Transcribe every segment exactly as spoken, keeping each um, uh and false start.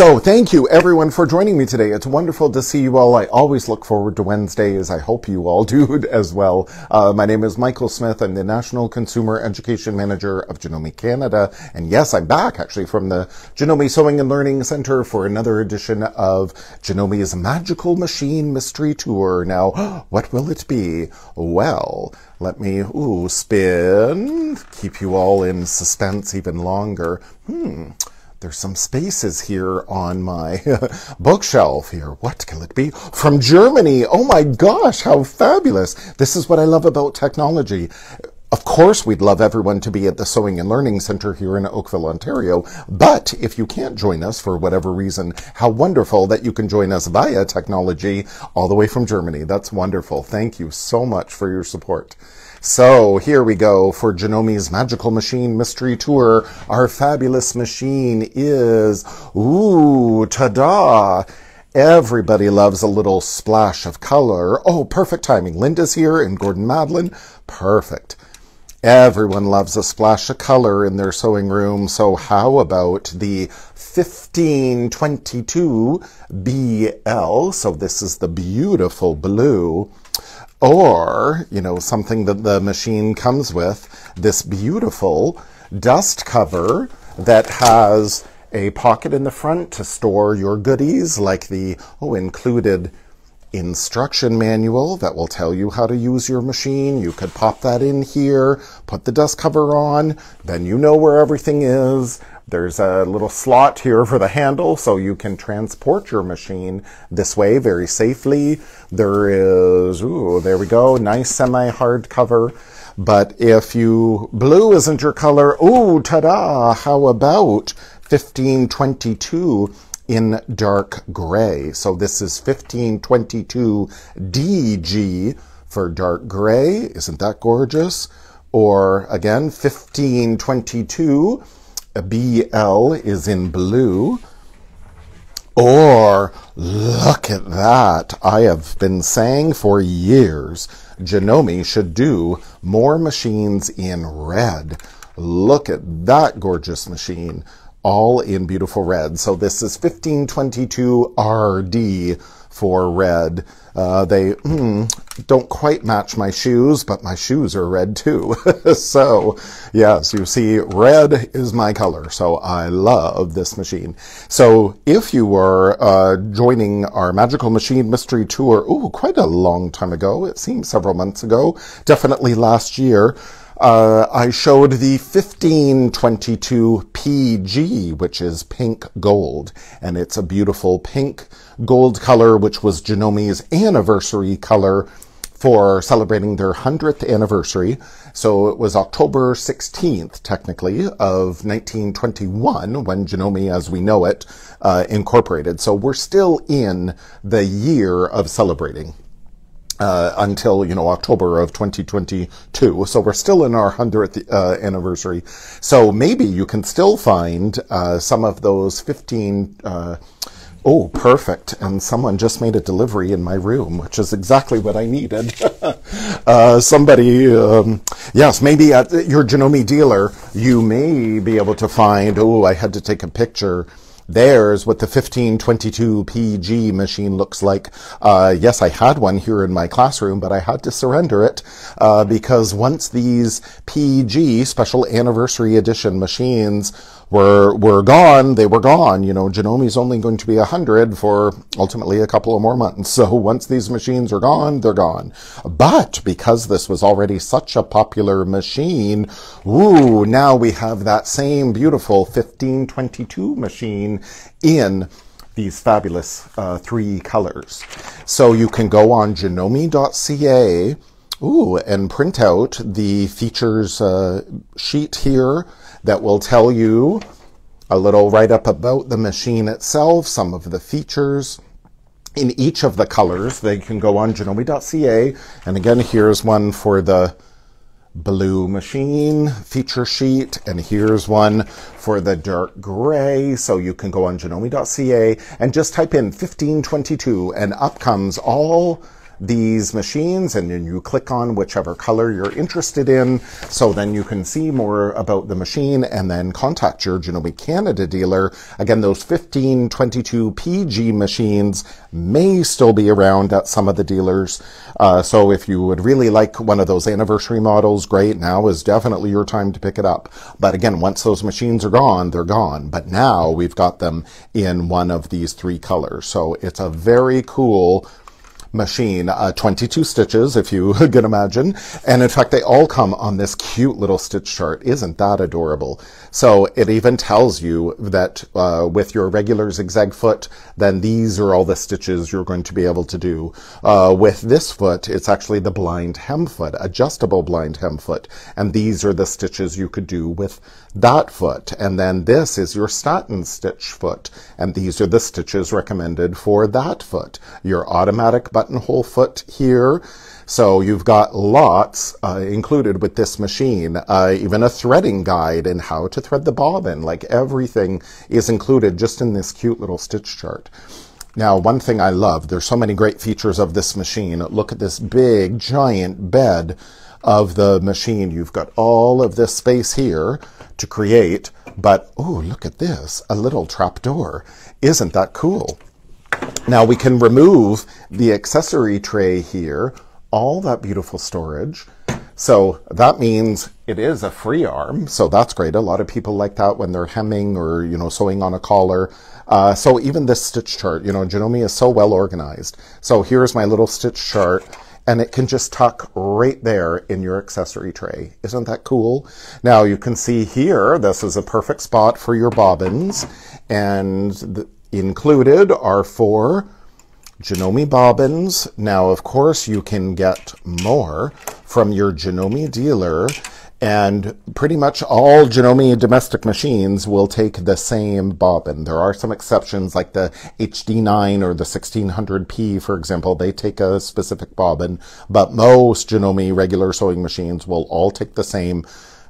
So thank you everyone for joining me today. It's wonderful to see you all. I always look forward to Wednesdays. I hope you all do as well. Uh, my name is Michael Smith. I'm the National Consumer Education Manager of Janome Canada. And yes, I'm back actually from the Janome Sewing and Learning Centre for another edition of Janome's Magical Machine Mystery Tour. Now, what will it be? Well, let me, ooh, spin. Keep you all in suspense even longer. Hmm. There's some spaces here on my bookshelf here. What can it be? From Germany. Oh my gosh, how fabulous. This is what I love about technology. Of course, we'd love everyone to be at the Sewing and Learning Centre here in Oakville, Ontario, but if you can't join us for whatever reason, how wonderful that you can join us via technology all the way from Germany. That's wonderful. Thank you so much for your support. So here we go for Janome's Magical Machine Mystery Tour. Our fabulous machine is, ooh, ta-da! Everybody loves a little splash of color. Oh, perfect timing. Linda's here and Gordon Madeline. Perfect. Everyone loves a splash of color in their sewing room, so how about the fifteen twenty-two B L? So this is the beautiful blue. Or, you know, something that the machine comes with, this beautiful dust cover that has a pocket in the front to store your goodies, like the oh, included instruction manual that will tell you how to use your machine. You could pop that in here, put the dust cover on, then you know where everything is. There's a little slot here for the handle so you can transport your machine this way very safely. There is, ooh, there we go, nice semi-hard cover. But if you, blue isn't your color, ooh, ta-da, how about fifteen twenty-two? In dark gray. So this is fifteen twenty-two D G for dark gray. Isn't that gorgeous? Or again, fifteen twenty-two B L is in blue. Or look at that. I have been saying for years, Janome should do more machines in red. Look at that gorgeous machine. All in beautiful red. So this is fifteen twenty-two R D for red. Uh, they mm, don't quite match my shoes, but my shoes are red too. So yes, you see red is my color. So I love this machine. So if you were uh, joining our Magical Machine Mystery Tour, ooh, quite a long time ago, it seems several months ago, definitely last year, Uh, I showed the fifteen twenty-two P G, which is pink gold, and it's a beautiful pink gold color, which was Janome's anniversary color for celebrating their hundredth anniversary. So it was October sixteenth, technically, of nineteen twenty-one, when Janome, as we know it, uh, incorporated. So we're still in the year of celebrating. Uh, until, you know, October of twenty twenty-two. So we're still in our hundredth uh, anniversary. So maybe you can still find uh, some of those fifteen... Uh, oh, perfect. And someone just made a delivery in my room, which is exactly what I needed. uh, somebody... Um, yes, maybe at your Janome dealer, you may be able to find... Oh, I had to take a picture... There's what the fifteen twenty-two P G machine looks like. Uh, yes, I had one here in my classroom, but I had to surrender it uh, because once these P G, special anniversary edition machines, were were gone, they were gone. You know, Janome's only going to be one hundred for ultimately a couple of more months. So once these machines are gone, they're gone. But because this was already such a popular machine, ooh, now we have that same beautiful fifteen twenty-two machine in these fabulous uh, three colors. So you can go on janome dot C A, ooh, and print out the features uh, sheet here that will tell you a little write-up about the machine itself, some of the features in each of the colors. They can go on janome dot C A, and again, here's one for the blue machine feature sheet, and here's one for the dark gray. So you can go on janome dot C A and just type in fifteen twenty-two, and up comes all these machines, and then you click on whichever color you're interested in. So then you can see more about the machine and then contact your Janome Canada dealer. Again, those fifteen twenty-two P G machines may still be around at some of the dealers. Uh, so if you would really like one of those anniversary models, great, now is definitely your time to pick it up. But again, once those machines are gone, they're gone. But now we've got them in one of these three colors. So it's a very cool machine, uh, twenty-two stitches, if you can imagine. And in fact, they all come on this cute little stitch chart. Isn't that adorable? So it even tells you that uh, with your regular zigzag foot, then these are all the stitches you're going to be able to do. Uh, with this foot, it's actually the blind hem foot, adjustable blind hem foot. And these are the stitches you could do with that foot. And then this is your satin stitch foot. And these are the stitches recommended for that foot. Your automatic buttonhole foot here. So you've got lots uh, included with this machine, uh, even a threading guide and how to thread the bobbin. Like, everything is included just in this cute little stitch chart. Now, one thing I love, there's so many great features of this machine. Look at this big, giant bed of the machine. You've got all of this space here to create, but oh, look at this, a little trapdoor. Isn't that cool? Now we can remove the accessory tray here, all that beautiful storage. So that means it is a free arm, so that's great. A lot of people like that when they're hemming or, you know, sewing on a collar. Uh, so even this stitch chart, you know, Janome is so well organized. So here's my little stitch chart, and it can just tuck right there in your accessory tray. Isn't that cool? Now you can see here, this is a perfect spot for your bobbins, and the included are four Janome bobbins. Now, of course, you can get more from your Janome dealer, and pretty much all Janome domestic machines will take the same bobbin. There are some exceptions, like the H D nine or the sixteen hundred P, for example. They take a specific bobbin, but most Janome regular sewing machines will all take the same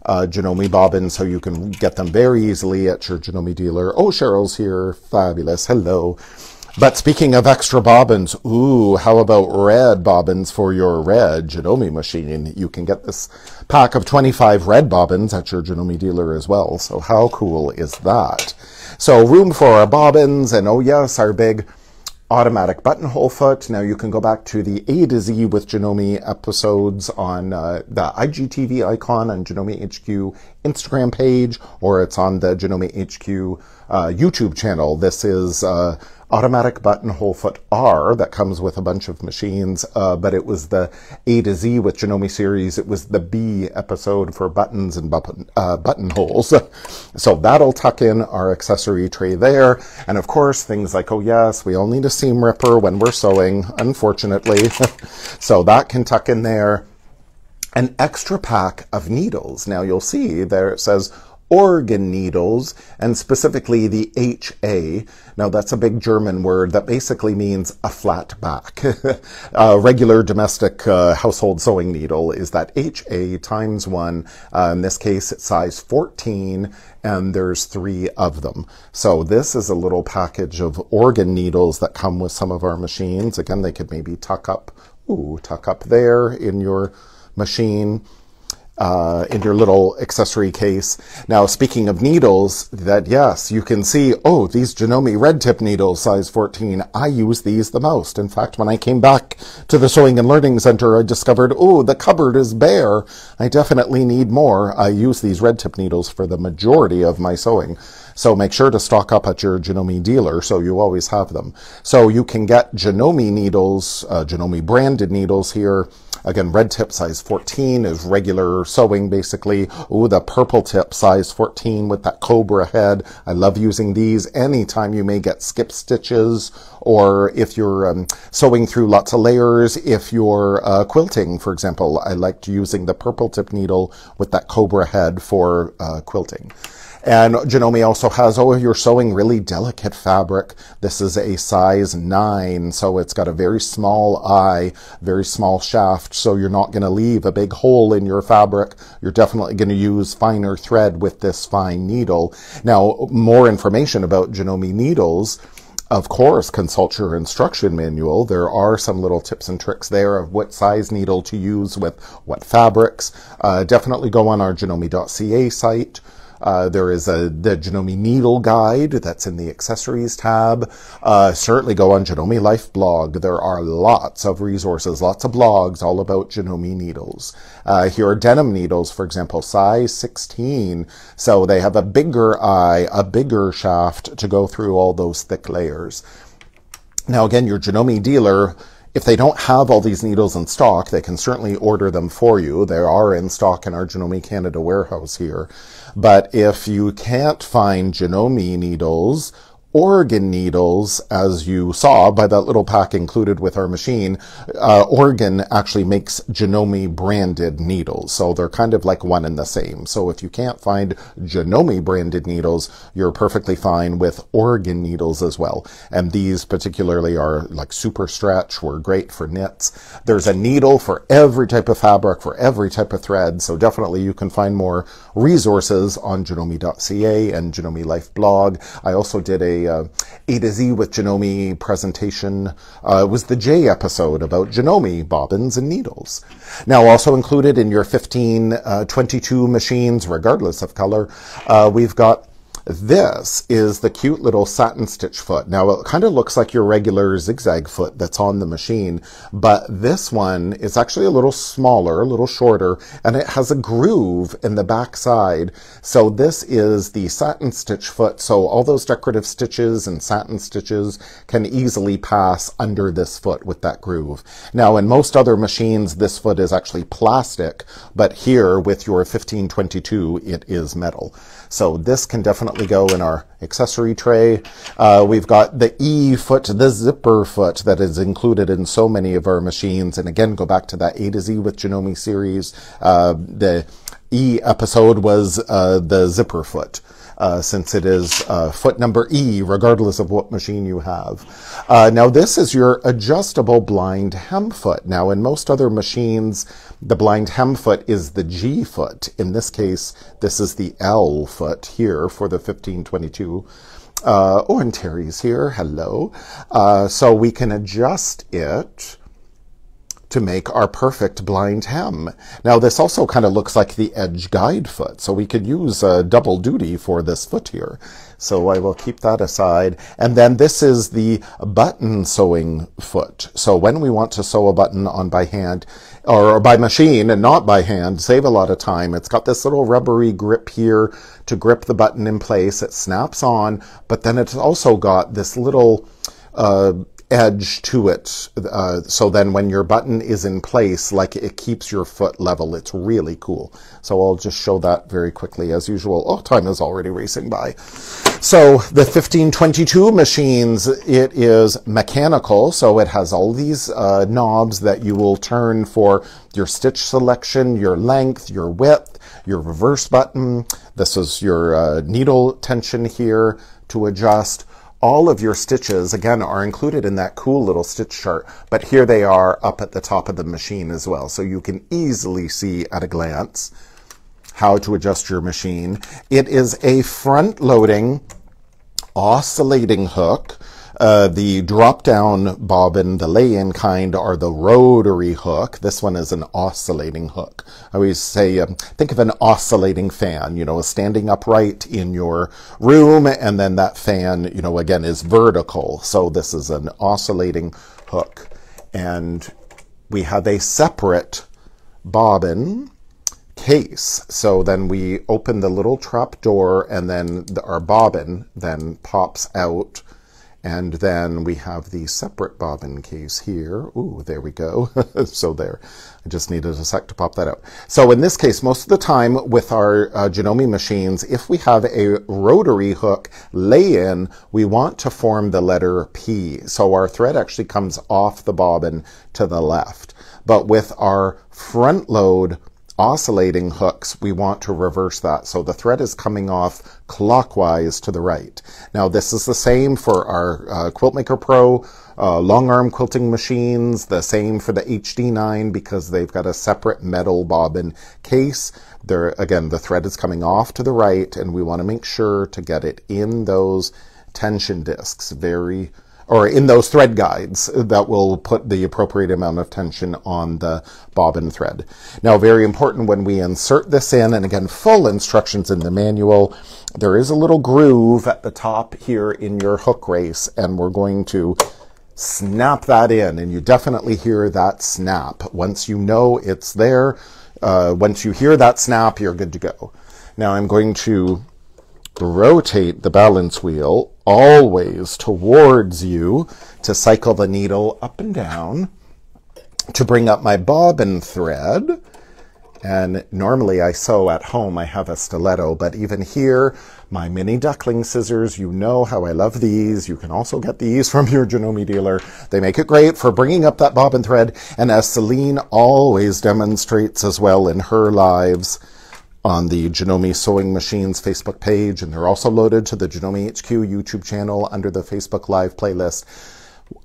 Uh, Janome bobbin, so you can get them very easily at your Janome dealer. Oh, Cheryl's here. Fabulous. Hello. But speaking of extra bobbins, ooh, how about red bobbins for your red Janome machine? You can get this pack of twenty-five red bobbins at your Janome dealer as well. So how cool is that? So room for our bobbins, and oh yes, our big automatic buttonhole foot. Now you can go back to the A to Z with Janome episodes on uh, the I G T V icon on Janome H Q Instagram page, or it's on the Janome H Q uh, YouTube channel. This is uh, automatic buttonhole foot R that comes with a bunch of machines, uh, but it was the A to Z with Janome series. It was the B episode for buttons and button, uh, buttonholes. So that'll tuck in our accessory tray there. And of course, things like, oh yes, we all need a seam ripper when we're sewing, unfortunately. So that can tuck in there. An extra pack of needles. Now you'll see there it says Oregon needles, and specifically the H A. Now that's a big German word that basically means a flat back. A regular domestic uh, household sewing needle is that H A times one. Uh, in this case, it's size fourteen, and there's three of them. So this is a little package of Oregon needles that come with some of our machines. Again, they could maybe tuck up, ooh, tuck up there in your machine. Uh, in your little accessory case. Now, speaking of needles, that yes, you can see, oh, these Janome red tip needles, size fourteen, I use these the most. In fact, when I came back to the Sewing and Learning Centre, I discovered, oh, the cupboard is bare. I definitely need more. I use these red tip needles for the majority of my sewing. So make sure to stock up at your Janome dealer so you always have them. So you can get Janome needles, uh, Janome branded needles here. Again, red tip size fourteen is regular sewing, basically. Ooh, the purple tip size fourteen with that cobra head. I love using these anytime you may get skip stitches, or if you're um, sewing through lots of layers. If you're uh, quilting, for example, I liked using the purple tip needle with that cobra head for uh, quilting. And Janome also has, oh, if you're sewing really delicate fabric, this is a size nine. So it's got a very small eye, very small shaft. So you're not going to leave a big hole in your fabric. You're definitely going to use finer thread with this fine needle. Now, more information about Janome needles. of course, consult your instruction manual. There are some little tips and tricks there of what size needle to use with what fabrics. Uh, definitely go on our janome dot c a site. Uh, there is a, the Janome needle guide that's in the accessories tab. Uh, certainly go on Janome Life blog. There are lots of resources, lots of blogs all about Janome needles. Uh, here are denim needles, for example, size sixteen. So they have a bigger eye, a bigger shaft to go through all those thick layers. Now again, your Janome dealer, if they don't have all these needles in stock, they can certainly order them for you. They are in stock in our Janome Canada warehouse here. But if you can't find Janome needles, Oregon needles, as you saw by that little pack included with our machine, uh, Oregon actually makes Janome branded needles. So they're kind of like one and the same. So if you can't find Janome branded needles, you're perfectly fine with Oregon needles as well. And these particularly are like super stretch, were great for knits. There's a needle for every type of fabric, for every type of thread. So definitely you can find more resources on janome dot c a and Janome Life blog. I also did a Uh, A to Z with Janome presentation. Uh, it was the J episode about Janome bobbins and needles. Now also included in your fifteen twenty-two machines, regardless of color, uh, we've got this is the cute little satin stitch foot. Now it kind of looks like your regular zigzag foot that's on the machine, but this one is actually a little smaller, a little shorter, and it has a groove in the back side. So this is the satin stitch foot. So all those decorative stitches and satin stitches can easily pass under this foot with that groove. Now in most other machines, this foot is actually plastic, but here with your fifteen twenty-two, it is metal. So this can definitely go in our accessory tray. Uh, we've got the E foot, the zipper foot that is included in so many of our machines. And again, go back to that A to Z with Janome series. Uh, the E episode was uh, the zipper foot, uh, since it is uh, foot number E, regardless of what machine you have. Uh, now this is your adjustable blind hem foot. Now in most other machines, the blind hem foot is the G foot. In this case, this is the L foot here for the fifteen twenty-two. Uh, oh, and Terry's here, hello. Uh, so we can adjust it to make our perfect blind hem. Now this also kind of looks like the edge guide foot, so we could use a double duty for this foot here. So I will keep that aside. And then this is the button sewing foot. So when we want to sew a button on by hand, or by machine and not by hand, save a lot of time. It's got this little rubbery grip here to grip the button in place. It snaps on, but then it's also got this little uh, edge to it, uh, so then when your button is in place, like, it keeps your foot level. It's really cool. So I'll just show that very quickly as usual. Oh, time is already racing by. So the fifteen twenty-two machines, it is mechanical, so it has all these uh, knobs that you will turn for your stitch selection, your length, your width, your reverse button. This is your uh, needle tension here to adjust. All of your stitches, again, are included in that cool little stitch chart, but here they are up at the top of the machine as well. So you can easily see at a glance how to adjust your machine. It is a front-loading, oscillating hook. Uh, the drop-down bobbin, the lay-in kind, are the rotary hook. This one is an oscillating hook. I always say, um, think of an oscillating fan, you know, standing upright in your room, and then that fan, you know, again, is vertical. So this is an oscillating hook. And we have a separate bobbin case. So then we open the little trap door, and then the, our bobbin then pops out. And then we have the separate bobbin case here. Ooh, there we go. So there, I just needed a sec to pop that out. So in this case, most of the time with our uh, Janome machines, if we have a rotary hook lay-in, we want to form the letter P. So our thread actually comes off the bobbin to the left. But with our front load oscillating hooks, we want to reverse that. So the thread is coming off clockwise to the right. Now this is the same for our uh, Quiltmaker Pro uh, long arm quilting machines, the same for the H D nine, because they've got a separate metal bobbin case. There, again, the thread is coming off to the right, and we want to make sure to get it in those tension discs, very, or in those thread guides that will put the appropriate amount of tension on the bobbin thread. Now, very important when we insert this in, and again, full instructions in the manual, there is a little groove at the top here in your hook race, and we're going to snap that in, and you definitely hear that snap. Once you know it's there, uh, once you hear that snap, you're good to go. Now I'm going to rotate the balance wheel always towards you to cycle the needle up and down to bring up my bobbin thread. And normally I sew at home, I have a stiletto, but even here, my mini duckling scissors, you know how I love these. You can also get these from your Janome dealer. They make it great for bringing up that bobbin thread. And as Celine always demonstrates as well in her lives, on the Janome Sewing Machines Facebook page, and they're also loaded to the Janome H Q YouTube channel under the Facebook Live playlist.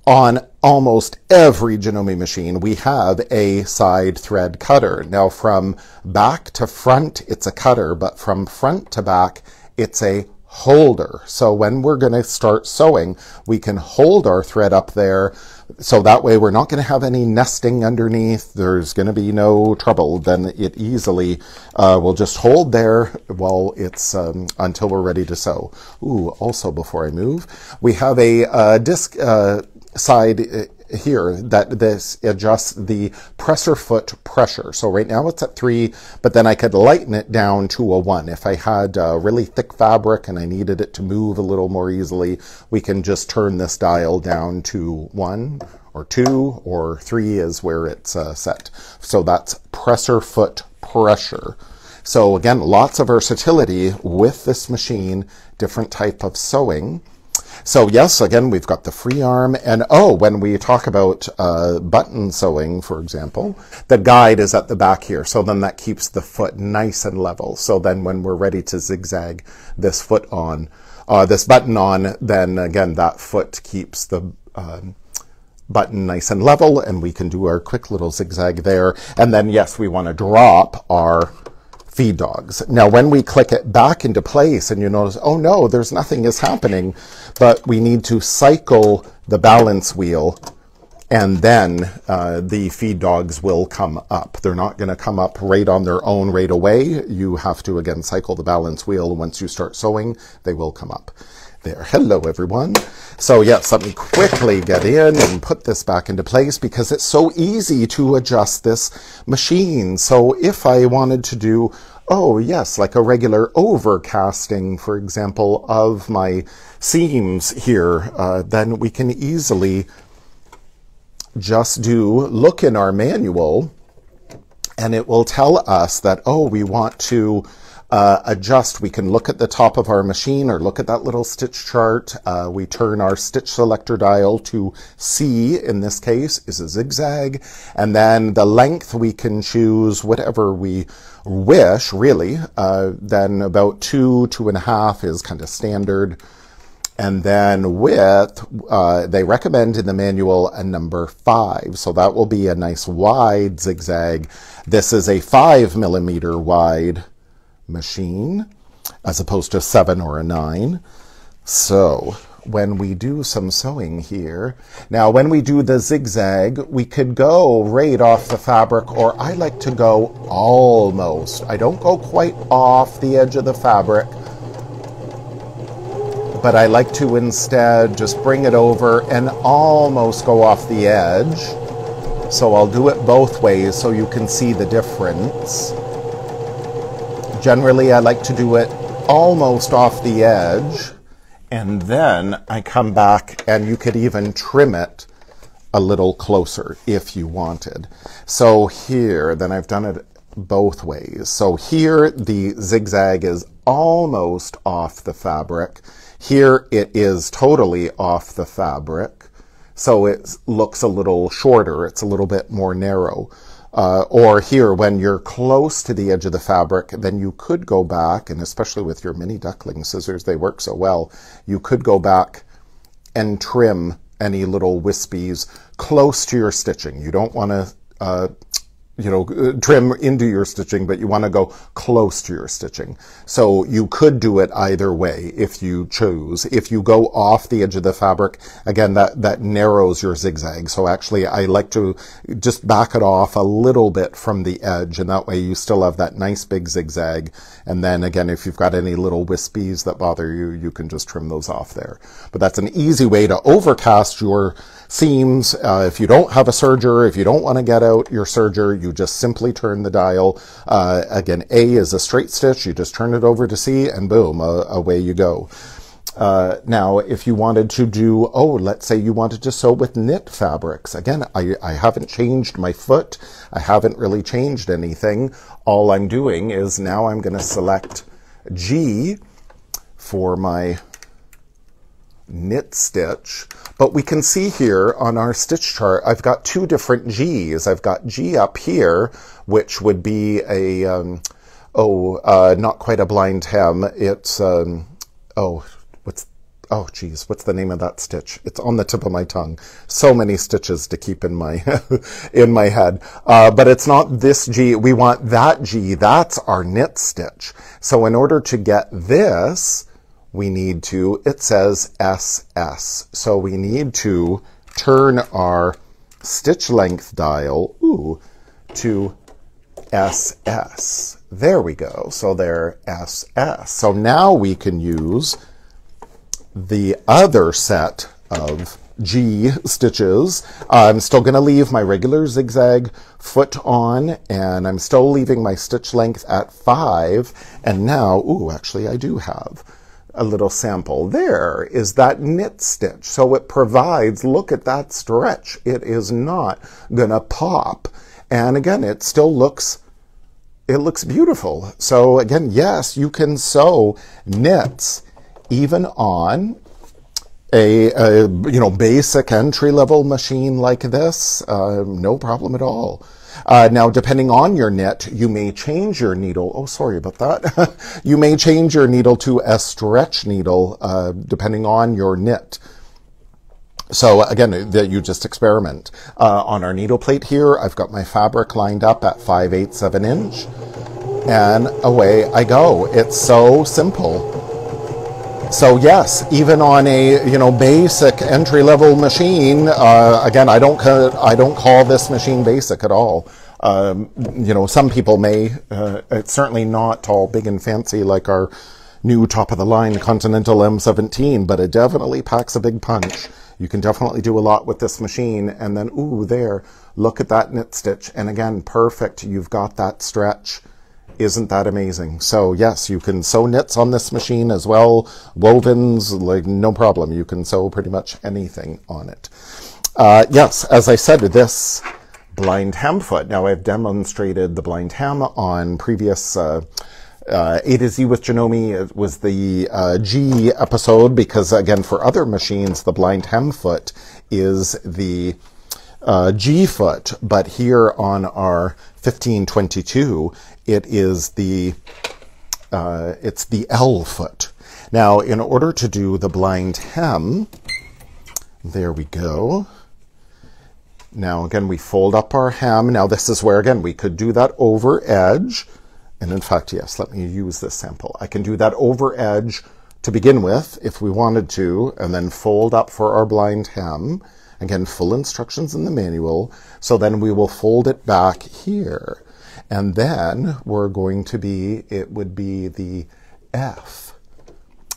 On almost every Janome machine, we have a side thread cutter. Now, from back to front, it's a cutter, but from front to back, it's a holder. So when we're going to start sewing, we can hold our thread up there. So that way we're not going to have any nesting underneath. There's going to be no trouble. Then it easily uh, will just hold there while it's um, until we're ready to sew. Ooh, also before I move, we have a uh, disc uh, side here that this adjusts the presser foot pressure. So right now it's at three, but then I could lighten it down to a one. If I had a really thick fabric and I needed it to move a little more easily, we can just turn this dial down to one or two or three is where it's uh, set. So that's presser foot pressure. So again, lots of versatility with this machine, different type of sewing. So yes, again, we've got the free arm, and oh, when we talk about uh, button sewing, for example, the guide is at the back here, so then that keeps the foot nice and level. So then when we're ready to zigzag this foot on, uh, this button on, then again, that foot keeps the um, button nice and level, and we can do our quick little zigzag there. And then yes, we want to drop our feed dogs. Now, when we click it back into place and you notice, oh no, there's nothing is happening, but we need to cycle the balance wheel and then uh, the feed dogs will come up. They're not going to come up right on their own right away. You have to, again, cycle the balance wheel. Once you start sewing, they will come up. There. Hello, everyone. So yes, let me quickly get in and put this back into place because it's so easy to adjust this machine. So if I wanted to do, oh yes, like a regular overcasting, for example, of my seams here, uh, then we can easily just do, look in our manual, and it will tell us that, oh, we want to Uh, adjust. We can look at the top of our machine or look at that little stitch chart. Uh, we turn our stitch selector dial to C, in this case, is a zigzag. And then the length, we can choose whatever we wish, really. Uh, then about two, two and a half is kind of standard. And then width, uh, they recommend in the manual a number five. So that will be a nice wide zigzag. This is a five millimeter wide machine as opposed to seven or a nine. So when we do some sewing here, now when we do the zigzag, we could go right off the fabric, or I like to go almost. I don't go quite off the edge of the fabric, but I like to instead just bring it over and almost go off the edge. So I'll do it both ways so you can see the difference. Generally, I like to do it almost off the edge, and then I come back, and you could even trim it a little closer if you wanted. So here, then I've done it both ways. So here, the zigzag is almost off the fabric. Here, it is totally off the fabric, so it looks a little shorter. It's a little bit more narrow. Uh, or here, when you're close to the edge of the fabric, then you could go back, and especially with your mini duckling scissors, they work so well, you could go back and trim any little wispies close to your stitching. You don't want to uh, you know, trim into your stitching, but you want to go close to your stitching. So you could do it either way if you choose. If you go off the edge of the fabric, again, that, that narrows your zigzag. So actually I like to just back it off a little bit from the edge, and that way you still have that nice big zigzag. And then again, if you've got any little wispies that bother you, you can just trim those off there. But that's an easy way to overcast your seams. Uh, if you don't have a serger, if you don't want to get out your serger, you just simply turn the dial. Uh, again, A is a straight stitch. You just turn it over to C and boom, uh, away you go. Uh, now, if you wanted to do, oh, let's say you wanted to sew with knit fabrics. Again, I, I haven't changed my foot. I haven't really changed anything. All I'm doing is now I'm going to select G for my knit stitch, but we can see here on our stitch chart I've got two different G's. I've got G up here, which would be a um, oh uh, not quite a blind hem. It's um, oh what's oh geez what's the name of that stitch? It's on the tip of my tongue. So many stitches to keep in my in my head. Uh, but it's not this G. We want that G. That's our knit stitch. So in order to get this, we need to, it says S S. So we need to turn our stitch length dial ooh, to S S. There we go. So they're S S. So now we can use the other set of G stitches. I'm still going to leave my regular zigzag foot on, and I'm still leaving my stitch length at five. And now, ooh, actually I do have a little sample. There is that knit stitch. So it provides, look at that stretch. It is not gonna pop. And again, it still looks, it looks beautiful. So again, yes, you can sew knits even on a, a you know, basic entry-level machine like this. Uh, no problem at all. Uh, now, depending on your knit, you may change your needle. Oh, sorry about that. You may change your needle to a stretch needle, uh, depending on your knit. So again, that you just experiment. Uh, on our needle plate here, I've got my fabric lined up at five eighths of an inch, and away I go. It's so simple. So yes, even on a you know basic entry-level machine, uh, again, I don't I don't call this machine basic at all. Um, you know, some people may. Uh, it's certainly not all big and fancy like our new top-of-the-line Continental M seventeen, but it definitely packs a big punch. You can definitely do a lot with this machine. And then, ooh, there! Look at that knit stitch, and again, perfect. You've got that stretch. Isn't that amazing? So yes, you can sew knits on this machine as well. Wovens, like no problem. You can sew pretty much anything on it. Uh, yes, as I said, this blind hem foot. Now I've demonstrated the blind hem on previous uh, uh, A to Z with Janome. It was the uh, G episode because again, for other machines, the blind hem foot is the Uh, G foot, but here on our fifteen twenty-two, it is the uh, it's the L foot. Now, in order to do the blind hem, there we go. Now again, we fold up our hem. Now this is where again we could do that over edge, and in fact, yes, let me use this sample. I can do that over edge to begin with if we wanted to, and then fold up for our blind hem. Again, full instructions in the manual. So then we will fold it back here. And then we're going to be, it would be the F,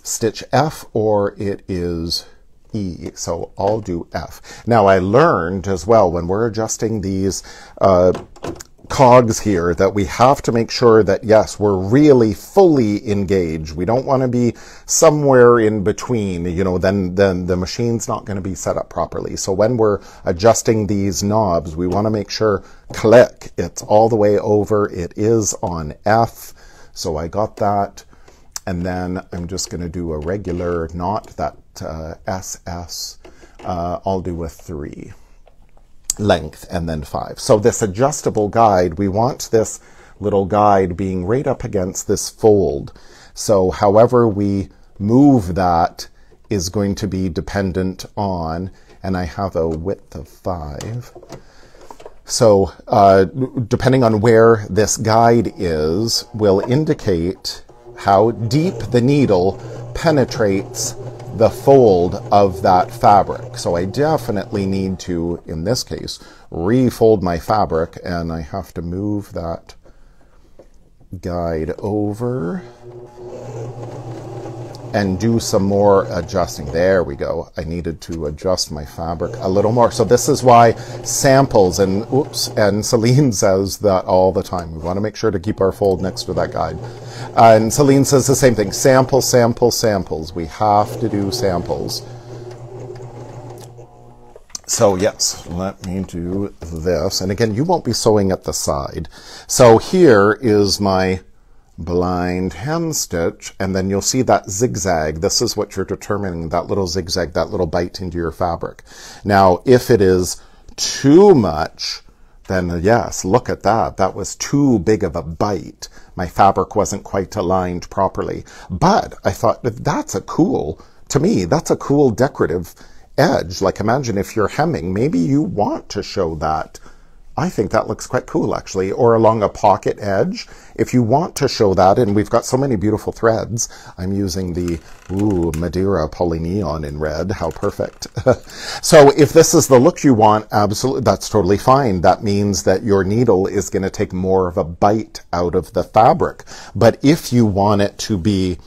stitch F, or it is E. So I'll do F. Now I learned as well when we're adjusting these uh, cogs here that we have to make sure that, yes, we're really fully engaged. We don't want to be somewhere in between, you know, then, then the machine's not going to be set up properly. So when we're adjusting these knobs, we want to make sure, click, it's all the way over. It is on F. So I got that. And then I'm just going to do a regular, not that uh, S S. Uh, I'll do a three. Length and then five. So this adjustable guide, we want this little guide being right up against this fold. So however we move that is going to be dependent on, and I have a width of five. So uh, depending on where this guide is, will indicate how deep the needle penetrates the fold of that fabric. So I definitely need to, in this case, refold my fabric, and I have to move that guide over and do some more adjusting. There we go. I needed to adjust my fabric a little more. So this is why samples and oops, and Celine says that all the time. We want to make sure to keep our fold next to that guide. Uh, and Celine says the same thing. Sample, sample, samples. We have to do samples. So yes, let me do this. And again, you won't be sewing at the side. So here is my blind hem stitch, and then you'll see that zigzag. This is what you're determining, that little zigzag, that little bite into your fabric. Now, if it is too much, then yes, look at that. That was too big of a bite. My fabric wasn't quite aligned properly. But I thought, that's a cool, to me, that's a cool decorative edge. Like, imagine if you're hemming, maybe you want to show that. I think that looks quite cool, actually. Or along a pocket edge, if you want to show that, and we've got so many beautiful threads. I'm using the, ooh, Madeira Polyneon in red, how perfect. So if this is the look you want, absolutely, that's totally fine. That means that your needle is gonna take more of a bite out of the fabric. But if you want it to be,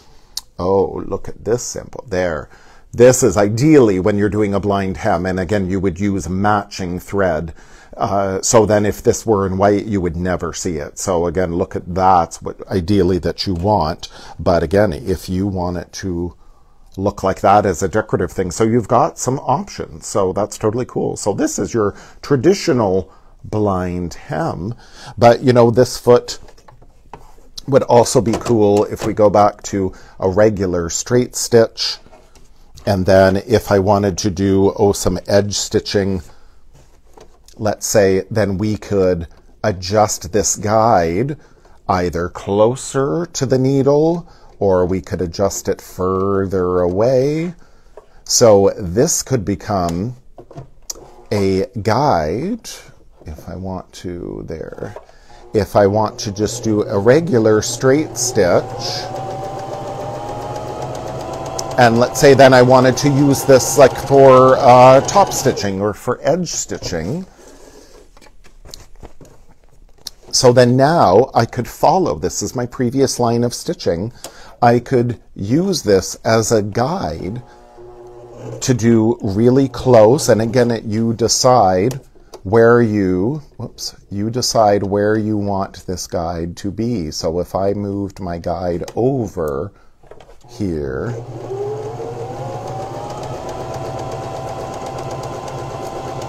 oh, look at this sample there. This is ideally when you're doing a blind hem, and again, you would use matching thread. Uh, so then if this were in white, you would never see it. So again, look at that's what ideally that you want. But again, if you want it to look like that as a decorative thing, so you've got some options. So that's totally cool. So this is your traditional blind hem, but you know, this foot would also be cool if we go back to a regular straight stitch. And then if I wanted to do, oh, some edge stitching, let's say, then we could adjust this guide either closer to the needle, or we could adjust it further away. So this could become a guide if I want to there. If I want to just do a regular straight stitch, and let's say then I wanted to use this like for uh, top stitching or for edge stitching. So then now I could follow, this is my previous line of stitching. I could use this as a guide to do really close. And again, it, you decide where you, whoops, you decide where you want this guide to be. So if I moved my guide over here,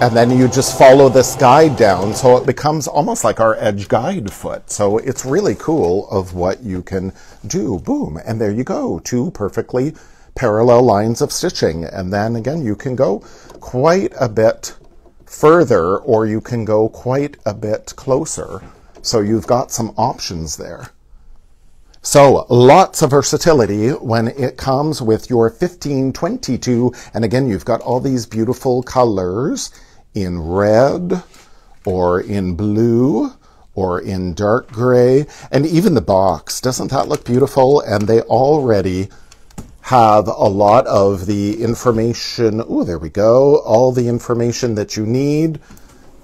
and then you just follow this guide down, so it becomes almost like our edge guide foot. So it's really cool of what you can do. Boom, and there you go, two perfectly parallel lines of stitching. And then again, you can go quite a bit further, or you can go quite a bit closer. So you've got some options there. So lots of versatility when it comes with your fifteen twenty-two. And again, you've got all these beautiful colors in red or in blue or in dark gray, and even the box. Doesn't that look beautiful? And they already have a lot of the information. Oh, there we go. All the information that you need.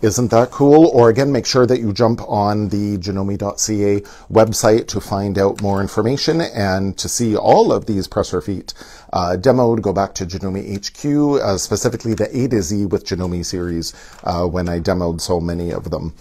Isn't that cool? Or again, make sure that you jump on the janome dot c a website to find out more information and to see all of these presser feet uh, demoed. Go back to Janome H Q, uh, specifically the A to Z with Janome series, uh, when I demoed so many of them.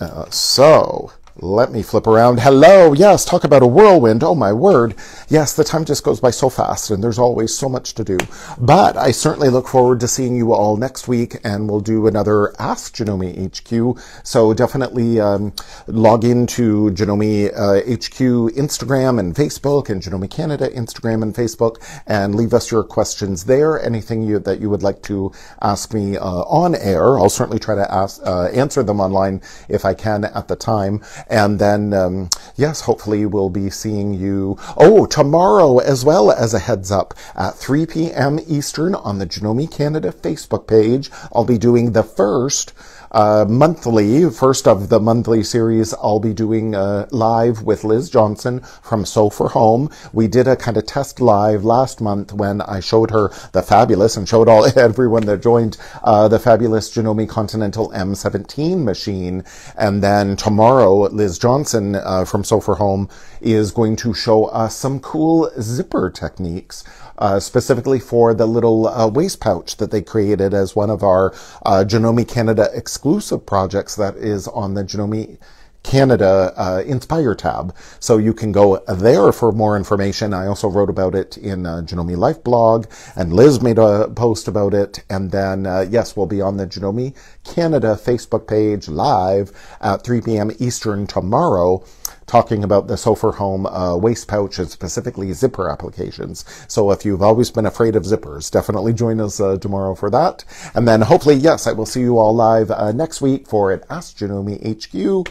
Uh, so let me flip around. Hello. Yes. Talk about a whirlwind. Oh my word. Yes. The time just goes by so fast, and there's always so much to do, but I certainly look forward to seeing you all next week, and we'll do another Ask Janome H Q. So definitely, um, log into Janome uh, H Q Instagram and Facebook, and Janome Canada Instagram and Facebook, and leave us your questions there. Anything you, that you would like to ask me, uh, on air. I'll certainly try to ask, uh, answer them online if I can at the time. And then, um, yes, hopefully we'll be seeing you, oh, tomorrow, as well as a heads up at three p m Eastern on the Janome Canada Facebook page. I'll be doing the first Uh, monthly, first of the monthly series, I'll be doing uh, live with Liz Johnson from Sew for Home. We did a kind of test live last month when I showed her the fabulous, and showed all everyone that joined, uh, the fabulous Janome Continental M seventeen machine. And then tomorrow, Liz Johnson uh, from Sew for Home is going to show us some cool zipper techniques, uh, specifically for the little uh, waist pouch that they created as one of our uh, Janome Canada exclusive projects that is on the Janome Canada uh, Inspire tab. So you can go there for more information. I also wrote about it in uh, Janome Life blog, and Liz made a post about it. And then, uh, yes, we'll be on the Janome Canada Facebook page live at three p m Eastern tomorrow, talking about the Sew for Home uh, waist pouch and specifically zipper applications. So if you've always been afraid of zippers, definitely join us uh, tomorrow for that. And then hopefully, yes, I will see you all live uh, next week for an Ask Janome H Q.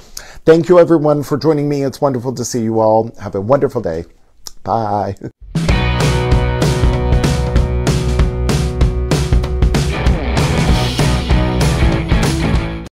Thank you everyone for joining me. It's wonderful to see you all. Have a wonderful day. Bye.